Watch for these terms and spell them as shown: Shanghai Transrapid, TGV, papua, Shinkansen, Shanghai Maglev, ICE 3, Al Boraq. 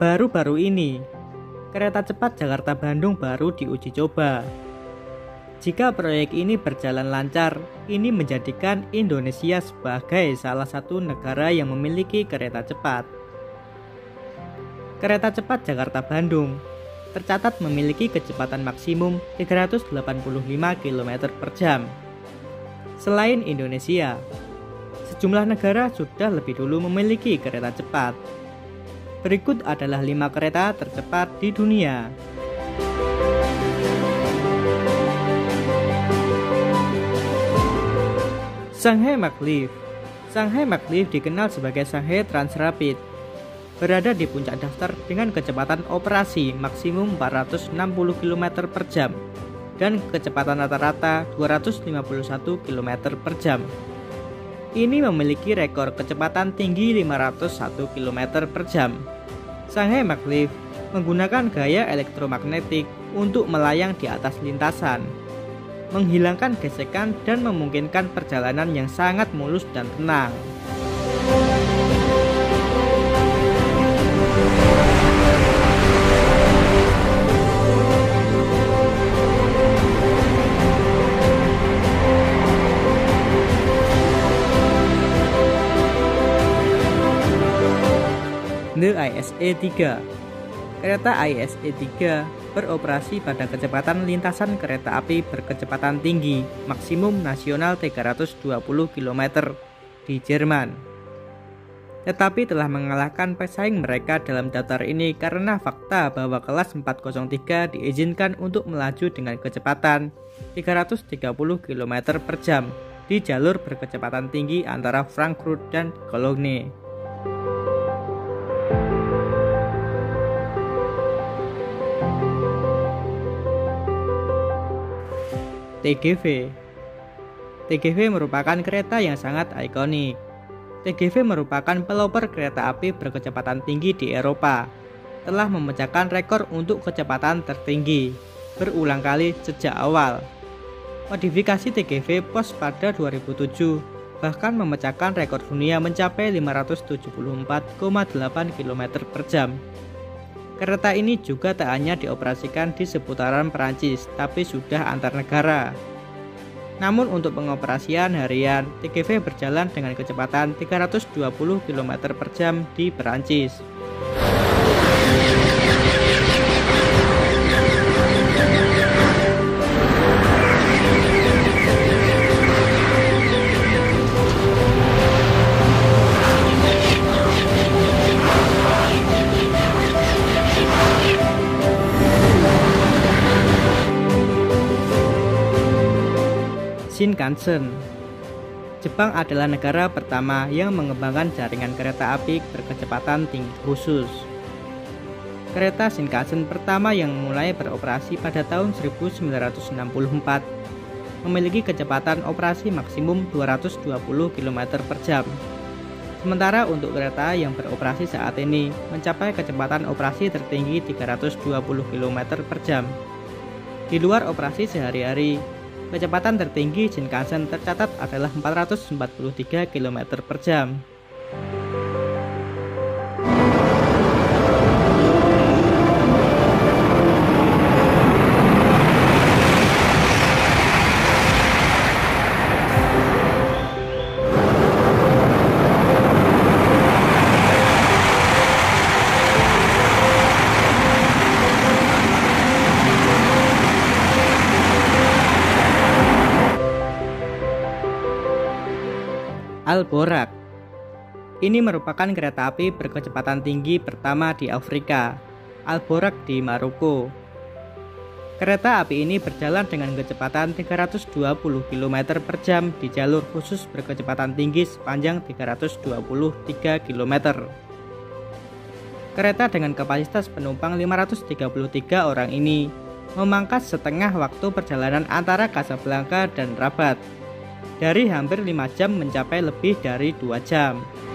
Baru-baru ini, kereta cepat Jakarta-Bandung baru diuji coba. Jika proyek ini berjalan lancar, ini menjadikan Indonesia sebagai salah satu negara yang memiliki kereta cepat. Kereta cepat Jakarta-Bandung tercatat memiliki kecepatan maksimum 385 km/jam. Selain Indonesia, sejumlah negara sudah lebih dulu memiliki kereta cepat. Berikut adalah 5 kereta tercepat di dunia. Shanghai Maglev. Shanghai Maglev dikenal sebagai Shanghai Transrapid. Berada di puncak daftar dengan kecepatan operasi maksimum 460 km/jam dan kecepatan rata-rata 251 km/jam. Ini memiliki rekor kecepatan tinggi 501 km/jam. Shanghai Maglev menggunakan gaya elektromagnetik untuk melayang di atas lintasan, menghilangkan gesekan dan memungkinkan perjalanan yang sangat mulus dan tenang. ICE 3. Kereta ICE 3 beroperasi pada kecepatan lintasan kereta api berkecepatan tinggi maksimum nasional 320 km di Jerman, tetapi telah mengalahkan pesaing mereka dalam daftar ini karena fakta bahwa kelas 403 diizinkan untuk melaju dengan kecepatan 330 km/jam di jalur berkecepatan tinggi antara Frankfurt dan Cologne. TGV merupakan kereta yang sangat ikonik. TGV merupakan pelopor kereta api berkecepatan tinggi di Eropa. Telah memecahkan rekor untuk kecepatan tertinggi berulang kali sejak awal. Modifikasi TGV POS pada 2007 bahkan memecahkan rekor dunia mencapai 574,8 km/jam. Kereta ini juga tak hanya dioperasikan di seputaran Perancis, tapi sudah antar negara. Namun untuk pengoperasian harian, TGV berjalan dengan kecepatan 320 km/jam di Perancis. Shinkansen. Jepang adalah negara pertama yang mengembangkan jaringan kereta api berkecepatan tinggi khusus. Kereta Shinkansen pertama yang mulai beroperasi pada tahun 1964 memiliki kecepatan operasi maksimum 220 km/jam. Sementara untuk kereta yang beroperasi saat ini mencapai kecepatan operasi tertinggi 320 km/jam. Di luar operasi sehari-hari, kecepatan tertinggi Shinkansen tercatat adalah 443 km/jam. Al Boraq. Ini merupakan kereta api berkecepatan tinggi pertama di Afrika, Al Boraq di Maroko. Kereta api ini berjalan dengan kecepatan 320 km/jam di jalur khusus berkecepatan tinggi sepanjang 323 km. Kereta dengan kapasitas penumpang 533 orang ini memangkas setengah waktu perjalanan antara Casablanca dan Rabat, dari hampir 5 jam mencapai lebih dari 2 jam.